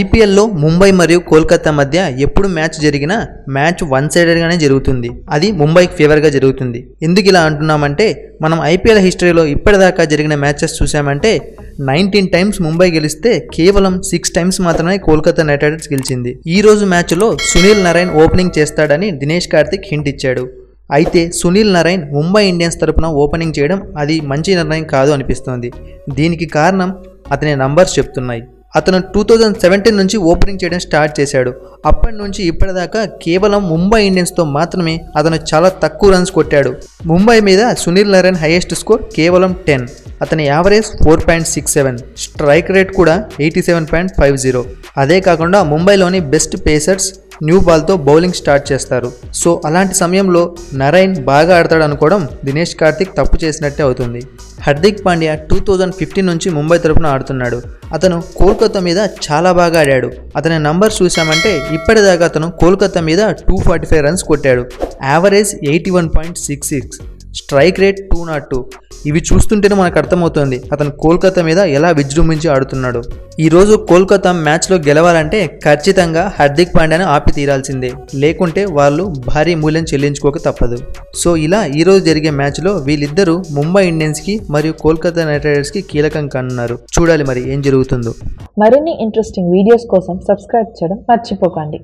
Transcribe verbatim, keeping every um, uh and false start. IPL లో ముంబై మరియు కోల్కతా మధ్య ఎప్పుడు మ్యాచ్ జరిగినా మ్యాచ్ వన్ సైడెడ్ గానే జరుగుతుంది. అది ముంబైకి ఫేవర్ గా జరుగుతుంది. ఎందుకు ఇలా అంటున్నామంటే మనం ఐపీఎల్ హిస్టరీలో ఇప్పటిదాకా జరిగిన మ్యాచెస్ చూసామంటే నైన్టీన్ టైమ్స్ ముంబై గెలిస్తే కేవలం సిక్స్ టైమ్స్ మాత్రమే కోల్కతా నైట్ రైడర్స్ గెలిచింది. ఈ రోజు మ్యాచ్ లో సునీల్ నరైన్ ఓపెనింగ్ చేస్తాడని దినేష్ కార్తిక్ హింట్ ఇచ్చాడు. అయితే సునీల్ నరైన్ ముంబై ఇండియన్స్ తరపున ఓపెనింగ్ చేయడం అది మంచి నిర్ణయం కాదు అనిపిస్తోంది. దీనికి కారణం అతని నంబర్స్ చెప్తున్నాయి. అతను టూ థౌజండ్ సెవెంటీన్ నుంచి ఓపెనింగ్ చేయడం స్టార్ట్ చేశాడు. అప్పటి నుంచి ఇప్పటిదాకా కేవలం ముంబై ఇండియన్స్తో మాత్రమే అతను చాలా తక్కువ రన్స్ కొట్టాడు. ముంబై మీద సునీల్ నరైన్ హైయెస్ట్ స్కోర్ కేవలం టెన్. అతని average four point six seven, strike rate కూడా eighty seven point five zero. అదే కాకుండా ముంబైలోని బెస్ట్ పేసర్స్ న్యూ బాల్తో బౌలింగ్ స్టార్ట్ చేస్తారు. సో అలాంటి సమయంలో నరైన్ బాగా ఆడతాడు అనుకోవడం దినేష్ కార్తిక్ తప్పు చేసినట్టే అవుతుంది. Hardik Pandya two thousand fifteen నుంచి ముంబై తరఫున ఆడుతున్నాడు. అతను కోల్కతా మీద చాలా బాగా ఆడాడు. అతని నంబర్స్ చూసామంటే ఇప్పటిదాకా అతను కోల్కతా మీద టూ ఫార్టీ ఫైవ్ రన్స్ కొట్టాడు. Average eighty one point six six, strike rate two nought two. ఇవి చూస్తుంటేనే మనకు అర్థమవుతుంది అతను కోల్కతా మీద ఎలా విజృంభించి ఆడుతున్నాడు. ఈరోజు కోల్కతా మ్యాచ్లో గెలవాలంటే ఖచ్చితంగా హార్దిక్ పాండ్యాను ఆపి తీరాల్సిందే, లేకుంటే వాళ్ళు భారీ మూల్యం చెల్లించుకోక తప్పదు. సో ఇలా ఈరోజు జరిగే మ్యాచ్లో వీళ్ళిద్దరూ ముంబై ఇండియన్స్కి మరియు కోల్కతా నైట్ రైడర్స్కి కీలకం కానున్నారు. చూడాలి మరి ఏం జరుగుతుందో. మరిన్ని ఇంట్రెస్టింగ్ వీడియోస్ కోసం సబ్స్క్రైబ్ చేయడం మర్చిపోకండి.